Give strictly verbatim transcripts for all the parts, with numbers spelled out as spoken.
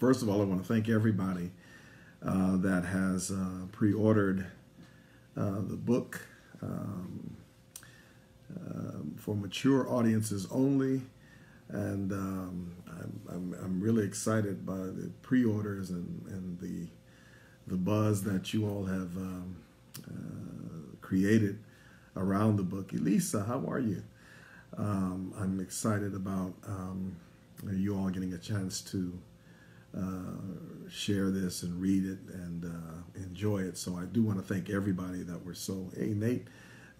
First of all, I want to thank everybody uh, that has uh, pre-ordered uh, the book um, uh, for mature audiences only. And um, I'm, I'm, I'm really excited by the pre-orders and, and the, the buzz that you all have um, uh, created around the book. Elisa, how are you? Um, I'm excited about um, you all getting a chance to uh, share this and read it and uh, enjoy it. So I do want to thank everybody that were so, hey Nate,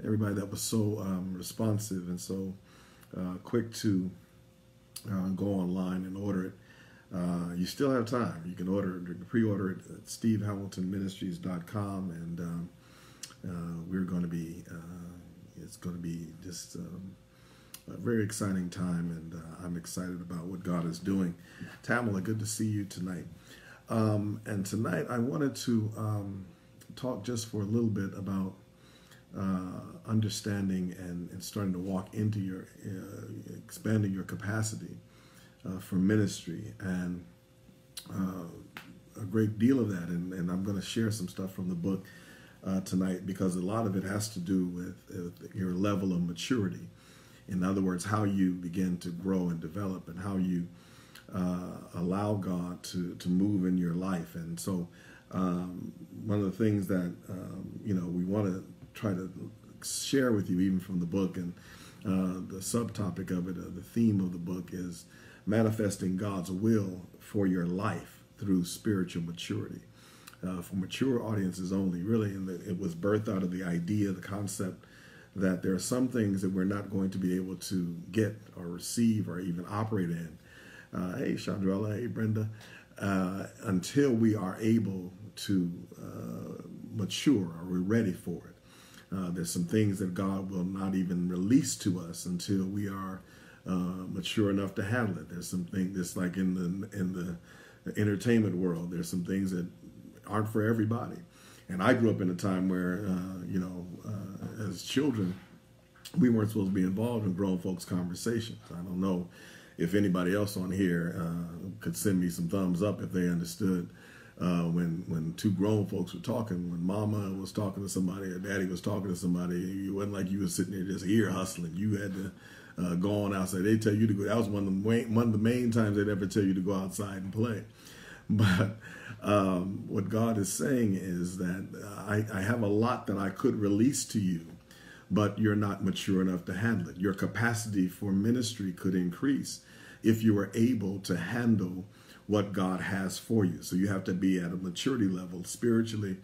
everybody that was so um, responsive and so uh, quick to uh, go online and order it. Uh, you still have time. You can order it, pre-order it at steve hamilton ministries dot com, and um, uh, we're going to be, uh, it's going to be just um, a very exciting time, and uh, I'm excited about what God is doing. Tamala, good to see you tonight. Um, and tonight I wanted to um, talk just for a little bit about uh, understanding and, and starting to walk into your, uh, expanding your capacity Uh, for ministry, and uh, a great deal of that, and, and I'm going to share some stuff from the book uh, tonight, because a lot of it has to do with, with your level of maturity. In other words, how you begin to grow and develop, and how you uh, allow God to, to move in your life. And so um, one of the things that um, you know, we want to try to share with you, even from the book, and uh, the subtopic of it, uh, the theme of the book is manifesting God's will for your life through spiritual maturity, uh, for mature audiences only. Really, and it was birthed out of the idea, the concept that there are some things that we're not going to be able to get or receive or even operate in. Uh, hey, Chandrella, hey, Brenda, uh, until we are able to uh, mature or we're ready for it. Uh, there's some things that God will not even release to us until we are Uh, mature enough to handle it. There's some things that's like in the in the entertainment world. There's some things that aren't for everybody. And I grew up in a time where uh, you know, uh, as children, we weren't supposed to be involved in grown folks' conversations. I don't know if anybody else on here uh, could send me some thumbs up if they understood uh, when when two grown folks were talking, when Mama was talking to somebody or Daddy was talking to somebody. It wasn't like you were sitting there just ear hustling. You had to Uh, go on outside. They tell you to go. That was one of the main, one of the main times they'd ever tell you to go outside and play. But um, what God is saying is that uh, I, I have a lot that I could release to you, but you're not mature enough to handle it. Your capacity for ministry could increase if you were able to handle what God has for you. So you have to be at a maturity level spiritually.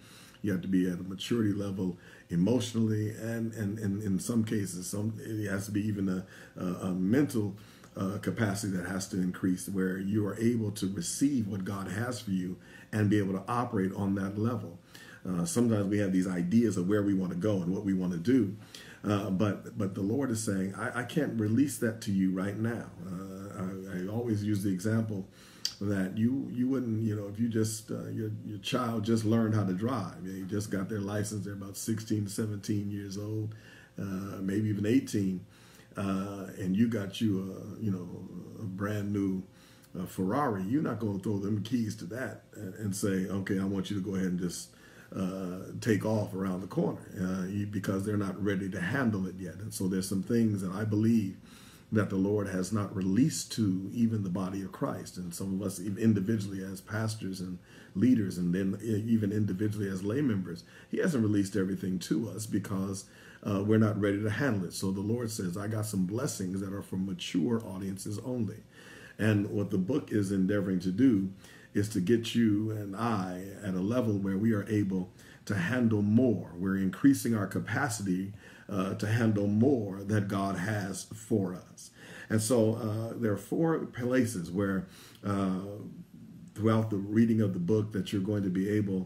You have to be at a maturity level emotionally, and, and, and in some cases, some, it has to be even a, a, a mental uh, capacity that has to increase, where you are able to receive what God has for you and be able to operate on that level. Uh, sometimes we have these ideas of where we want to go and what we want to do, uh, but but the Lord is saying, I, I can't release that to you right now. Uh, I, I always use the example that you you wouldn't, you know, if you just uh, your your child just learned how to drive, you know, you just got their license, they're about sixteen, seventeen years old, uh, maybe even eighteen, uh, and you got you a you know a brand new uh, Ferrari. You're not going to throw them keys to that and, and say, okay, I want you to go ahead and just uh, take off around the corner, uh, you, because they're not ready to handle it yet. And so there's some things that I believe that the Lord has not released to even the body of Christ. And some of us individually as pastors and leaders, and then even individually as lay members, he hasn't released everything to us because uh, we're not ready to handle it. So the Lord says, I got some blessings that are for mature audiences only. And what the book is endeavoring to do is to get you and I at a level where we are able to handle more. We're increasing our capacity Uh, to handle more that God has for us. And so uh, there are four places where uh, throughout the reading of the book that you're going to be able,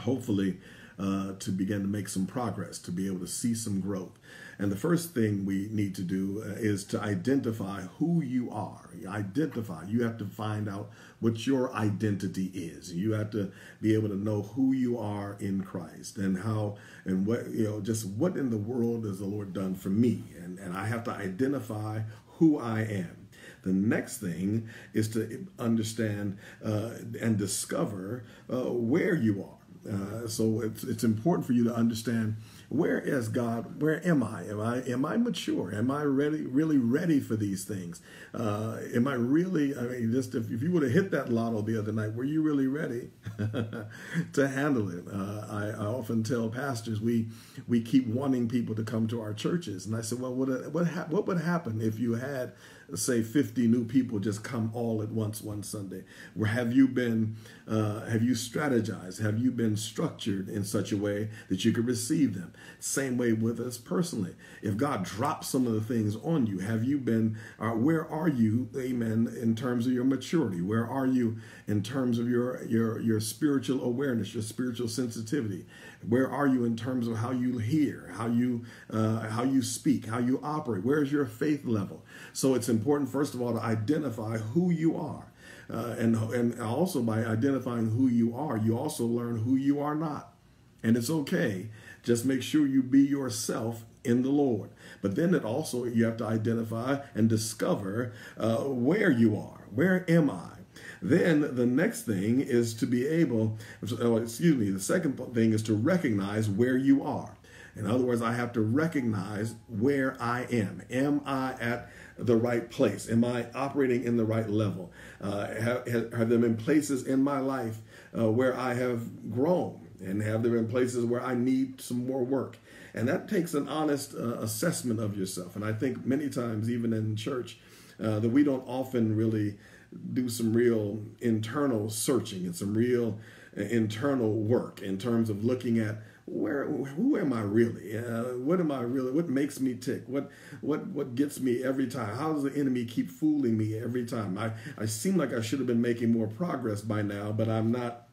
hopefully, uh, to begin to make some progress, to be able to see some growth. And the first thing we need to do is to identify who you are. Identify. You have to find out what your identity is. You have to be able to know who you are in Christ, and how and what, you know, just what in the world has the Lord done for me? And, and I have to identify who I am. The next thing is to understand uh, and discover uh, where you are. Uh, so it's, it's important for you to understand, where is God? Where am I? Am I am I mature? Am I ready? Really ready for these things? Uh, am I really? I mean, just if, if you would have hit that lotto the other night, were you really ready to handle it? Uh, I, I often tell pastors we we keep wanting people to come to our churches, and I said, well, what what ha what would happen if you had, say, fifty new people just come all at once one Sunday? Where have you been? Uh, have you strategized? Have you been structured in such a way that you could receive them? Same way with us personally. If God drops some of the things on you, have you been? Uh, where are you? Amen. In terms of your maturity, where are you in terms of your your your spiritual awareness, your spiritual sensitivity? Where are you in terms of how you hear, how you uh, how you speak, how you operate? Where is your faith level? So it's important, first of all, to identify who you are, uh, and and also by identifying who you are, you also learn who you are not, and it's okay. Just make sure you be yourself in the Lord. But then it also, you have to identify and discover uh, where you are. Where am I? Then the next thing is to be able, oh, excuse me, the second thing is to recognize where you are. In other words, I have to recognize where I am. Am I at the right place? Am I operating in the right level? Uh, have, have there been places in my life uh, where I have grown? And have there been places where I need some more work? And that takes an honest uh, assessment of yourself. And I think many times, even in church, uh, that we don't often really do some real internal searching and some real uh, internal work in terms of looking at where, who am I really? Uh, what am I really? What makes me tick? What, what, what gets me every time? How does the enemy keep fooling me every time? I, I seem like I should have been making more progress by now, but I'm not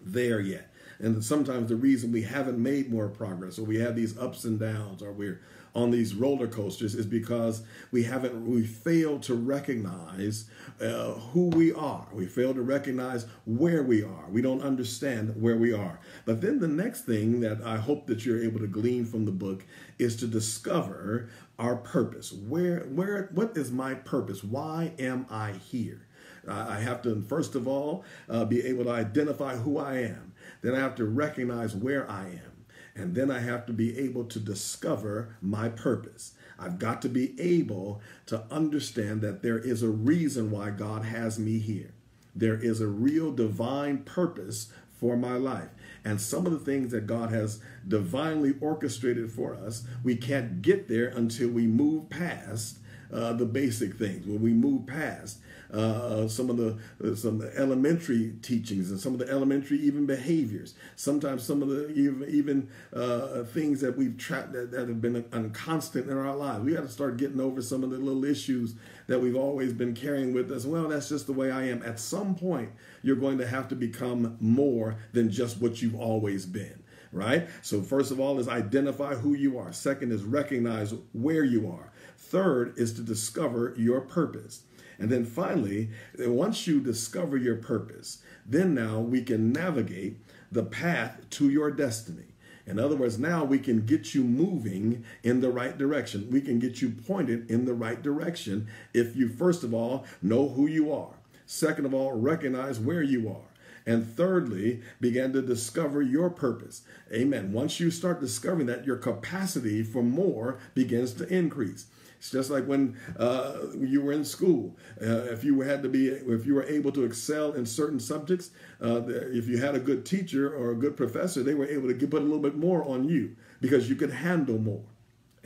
there yet. And sometimes the reason we haven't made more progress, or we have these ups and downs, or we're on these roller coasters, is because we haven't, we failed to recognize uh, who we are. We fail to recognize where we are. We don't understand where we are. But then the next thing that I hope that you're able to glean from the book is to discover our purpose. Where, where, what is my purpose? Why am I here? I have to, first of all, uh, be able to identify who I am. Then I have to recognize where I am. And then I have to be able to discover my purpose. I've got to be able to understand that there is a reason why God has me here. There is a real divine purpose for my life. And some of the things that God has divinely orchestrated for us, we can't get there until we move past uh, the basic things, when we move past Uh, some of the uh, some of the elementary teachings and some of the elementary even behaviors. Sometimes some of the even, even uh, things that we've trapped that, that have been unconstant in our lives. We got to start getting over some of the little issues that we've always been carrying with us. Well, that's just the way I am. At some point, you're going to have to become more than just what you've always been. Right? So first of all is identify who you are. Second is recognize where you are. Third is to discover your purpose. And then finally, once you discover your purpose, then now we can navigate the path to your destiny. In other words, now we can get you moving in the right direction. We can get you pointed in the right direction if you, first of all, know who you are. Second of all, recognize where you are. And thirdly, begin to discover your purpose. Amen. Once you start discovering that, your capacity for more begins to increase. It's just like when uh, you were in school. Uh, if you had to be, if you were able to excel in certain subjects, uh, if you had a good teacher or a good professor, they were able to put a little bit more on you because you could handle more.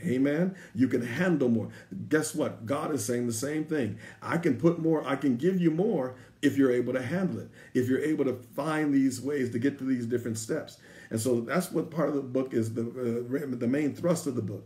Amen. You can handle more. Guess what? God is saying the same thing. I can put more. I can give you more if you're able to handle it. If you're able to find these ways to get to these different steps. And so that's what part of the book is, the uh, the main thrust of the book.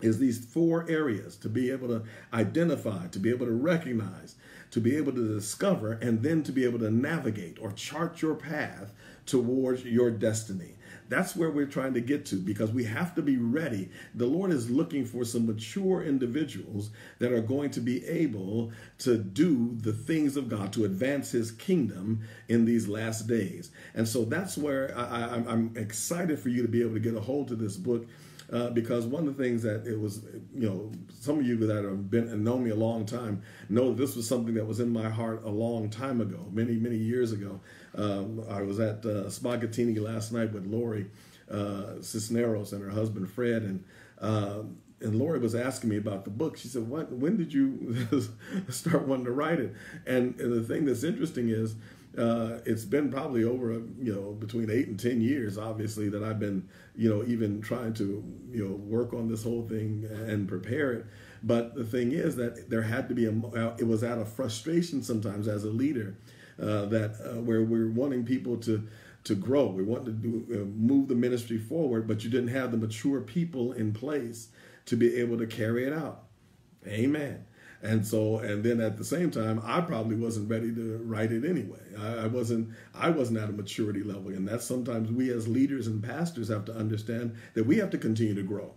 Is these four areas: to be able to identify, to be able to recognize, to be able to discover, and then to be able to navigate or chart your path towards your destiny. That's where we're trying to get to, because we have to be ready. The Lord is looking for some mature individuals that are going to be able to do the things of God, to advance his kingdom in these last days. And so that's where I, I, I'm excited for you to be able to get a hold of this book. uh, because one of the things that it was, you know, some of you that have been and known me a long time know that this was something that was in my heart a long time ago, many, many years ago. Um, I was at uh, Spaghetini last night with Lori uh, Cisneros and her husband Fred, and uh, and Lori was asking me about the book. She said, "What? When did you start wanting to write it?" And, and the thing that's interesting is, Uh, it's been probably over, you know, between eight and ten years, obviously, that I've been, you know, even trying to, you know, work on this whole thing and prepare it. But the thing is that there had to be a, it was out of frustration sometimes as a leader uh, that uh, where we're wanting people to, to grow. We want to do, uh, move the ministry forward, but you didn't have the mature people in place to be able to carry it out. Amen. And so, and then at the same time, I probably wasn't ready to write it anyway. I, I wasn't, I wasn't at a maturity level. And that's sometimes we as leaders and pastors have to understand that we have to continue to grow.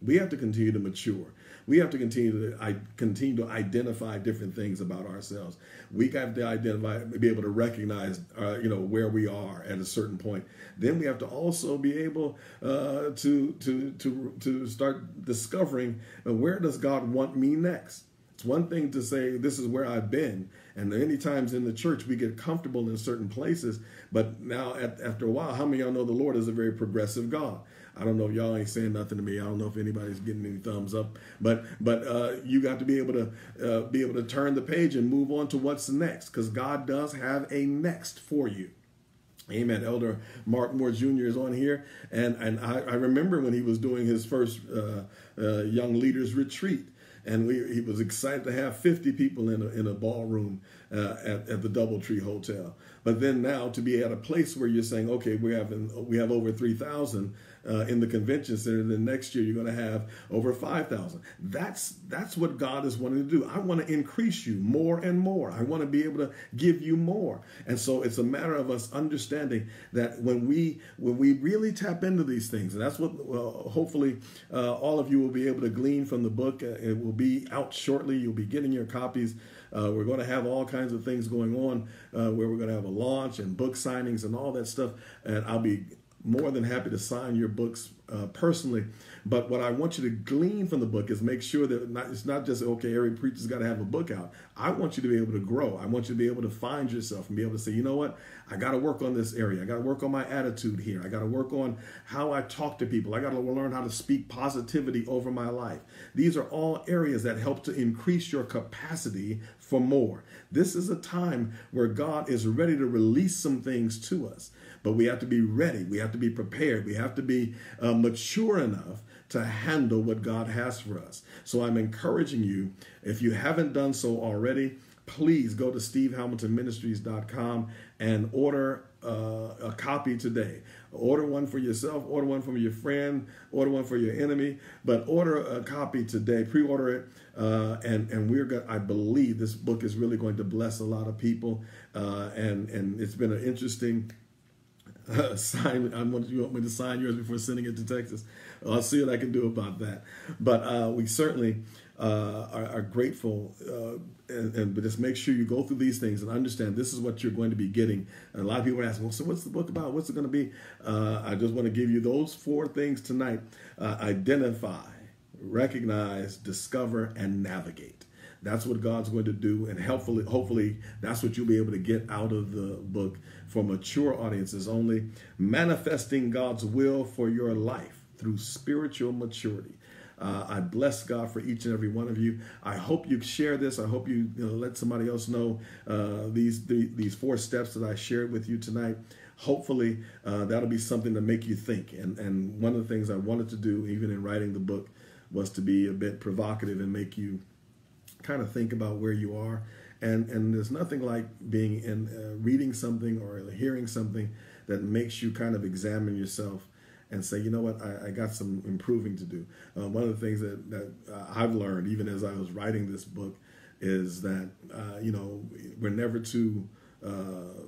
We have to continue to mature. We have to continue to I, continue to identify different things about ourselves. We have to identify, be able to recognize, uh, you know, where we are at a certain point. Then we have to also be able uh, to to to to start discovering uh, where does God want me next. It's one thing to say, this is where I've been. And many times in the church, we get comfortable in certain places. But now, at, after a while, how many of y'all know the Lord is a very progressive God? I don't know if y'all ain't saying nothing to me. I don't know if anybody's getting any thumbs up. But but uh, you got to be able to uh, be able to turn the page and move on to what's next. Because God does have a next for you. Amen. Elder Mark Moore Junior is on here. And, and I, I remember when he was doing his first uh, uh, Young Leaders Retreat. And we, he was excited to have fifty people in a, in a ballroom uh, at, at the DoubleTree Hotel. But then now to be at a place where you're saying, okay, we have, in, we have over three thousand uh, in the convention center. Then next year you're going to have over five thousand. That's, that's what God is wanting to do. I want to increase you more and more. I want to be able to give you more. And so it's a matter of us understanding that when we, when we really tap into these things, and that's what uh, hopefully uh, all of you will be able to glean from the book. Uh, it will be out shortly. You'll be getting your copies. Uh, we're going to have all kinds of things going on uh, where we're going to have a launch and book signings and all that stuff. And I'll be more than happy to sign your books uh, personally. But what I want you to glean from the book is make sure that not, it's not just, okay, every preacher's got to have a book out. I want you to be able to grow. I want you to be able to find yourself and be able to say, you know what? I got to work on this area. I got to work on my attitude here. I got to work on how I talk to people. I got to learn how to speak positivity over my life. These are all areas that help to increase your capacity for more. This is a time where God is ready to release some things to us. But we have to be ready. We have to be prepared. We have to be uh, mature enough to handle what God has for us. So I'm encouraging you, if you haven't done so already, please go to steve hamilton ministries dot com and order uh, a copy today. Order one for yourself, order one for your friend, order one for your enemy, but order a copy today, pre-order it, uh, and, and we're gonna, I believe this book is really going to bless a lot of people, uh, and, and it's been an interesting Uh, sign. I want you want me to sign yours before sending it to Texas. I'll see what I can do about that. But uh, we certainly uh, are, are grateful. Uh, and, and but just make sure you go through these things and understand this is what you're going to be getting. And a lot of people ask, well, so what's the book about? What's it going to be? Uh, I just want to give you those four things tonight: uh, identify, recognize, discover, and navigate. That's what God's going to do, and hopefully, hopefully that's what you'll be able to get out of the book for mature audiences only. Manifesting God's will for your life through spiritual maturity. Uh, I bless God for each and every one of you. I hope you share this. I hope you, you know, let somebody else know uh, these, the, these four steps that I shared with you tonight. Hopefully, uh, that'll be something to make you think. And, and one of the things I wanted to do, even in writing the book, was to be a bit provocative and make you kind of think about where you are, and and there's nothing like being in uh, reading something or hearing something that makes you kind of examine yourself and say, you know what, I, I got some improving to do. Uh, one of the things that, that I've learned, even as I was writing this book, is that uh, you know, we're never too uh,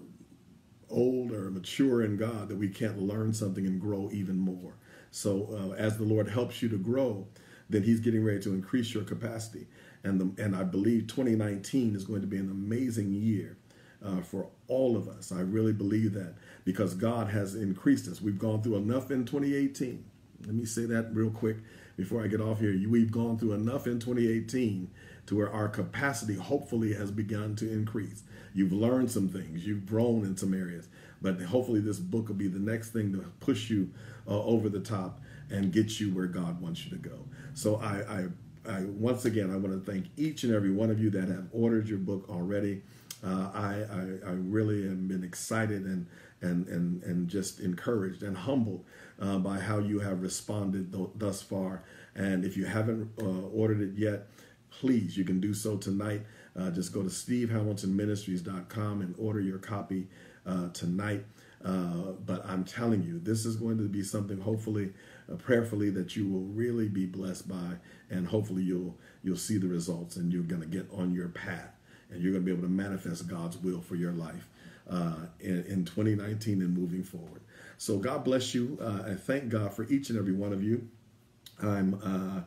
old or mature in God that we can't learn something and grow even more. So uh, as the Lord helps you to grow, then He's getting ready to increase your capacity. And, the, and I believe twenty nineteen is going to be an amazing year uh, for all of us. I really believe that because God has increased us. We've gone through enough in twenty eighteen. Let me say that real quick before I get off here. We've gone through enough in twenty eighteen to where our capacity hopefully has begun to increase. You've learned some things. You've grown in some areas. But hopefully this book will be the next thing to push you uh, over the top and get you where God wants you to go. So I, I, I once again, I want to thank each and every one of you that have ordered your book already. Uh, I, I, I really have been excited and, and, and, and just encouraged and humbled uh, by how you have responded th thus far. And if you haven't uh, ordered it yet, please, you can do so tonight. Uh, just go to steve hamilton ministries dot com and order your copy uh, tonight. Uh, but I'm telling you, this is going to be something hopefully, uh, prayerfully, that you will really be blessed by. And hopefully you'll, you'll see the results and you're going to get on your path. And you're going to be able to manifest God's will for your life uh, in, in twenty nineteen and moving forward. So God bless you. Uh, and thank God for each and every one of you. I'm, uh,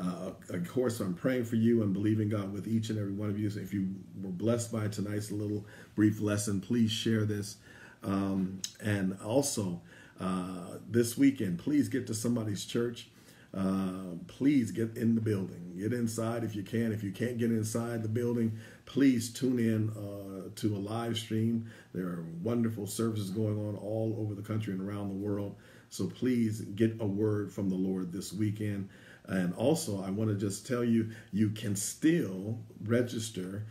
uh, of course, I'm praying for you and believing God with each and every one of you. So if you were blessed by tonight's little brief lesson, please share this. Um, and also, uh, this weekend, please get to somebody's church. Uh, please get in the building. Get inside if you can. If you can't get inside the building, please tune in uh, to a live stream. There are wonderful services going on all over the country and around the world. So please get a word from the Lord this weekend. And also, I want to just tell you, you can still register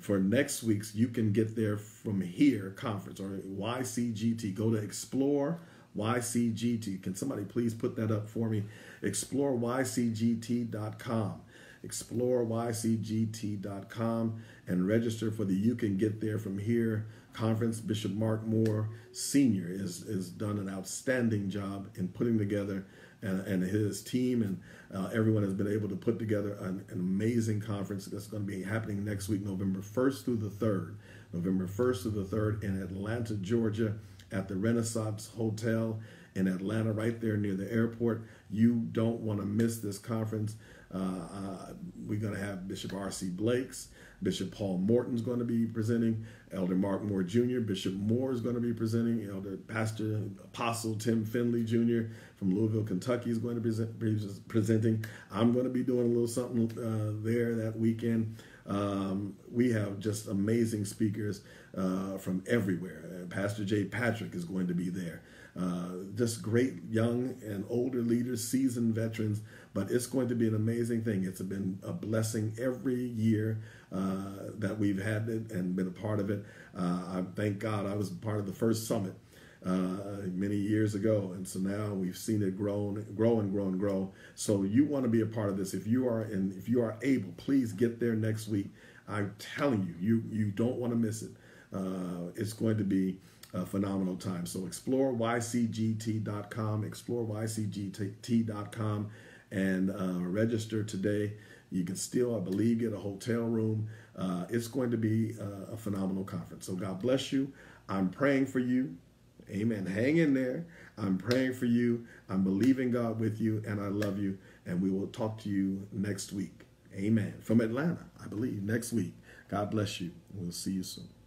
for next week's You Can Get There From Here conference, or Y C G T. Go to Explore Y C G T. Can somebody please put that up for me? explore Y C G T dot com. explore Y C G T dot com and register for the You Can Get There From Here conference. Bishop Mark Moore Senior is is done an outstanding job in putting together, and, and his team and uh, everyone has been able to put together an, an amazing conference that's going to be happening next week, November first through the third. November first through the third in Atlanta, Georgia, at the Renaissance Hotel in Atlanta, right there near the airport. You don't want to miss this conference. Uh, uh, we're going to have Bishop R C Blakes. Bishop Paul Morton's going to be presenting. Elder Mark Moore Junior Bishop Moore is going to be presenting. Elder Pastor Apostle Tim Finley Junior from Louisville, Kentucky is going to present, be presenting. I'm going to be doing a little something uh, there that weekend. Um, we have just amazing speakers uh, from everywhere. Pastor Jay Patrick is going to be there. Uh, just great young and older leaders, seasoned veterans, but it's going to be an amazing thing. It's been a blessing every year uh, that we've had it and been a part of it. Uh, I thank God I was part of the first summit uh, many years ago, and so now we've seen it grow, grow and grow and grow. So you want to be a part of this. If you are and if you are able, please get there next week. I'm telling you, you you don't want to miss it. Uh, it's going to be a phenomenal time. So explore Y C G T dot com, explore Y C G T dot com, and uh, register today. You can still, I believe, get a hotel room. Uh, it's going to be a, a phenomenal conference. So God bless you. I'm praying for you. Amen. Hang in there. I'm praying for you. I'm believing God with you, and I love you. And we will talk to you next week. Amen. From Atlanta, I believe, next week. God bless you. We'll see you soon.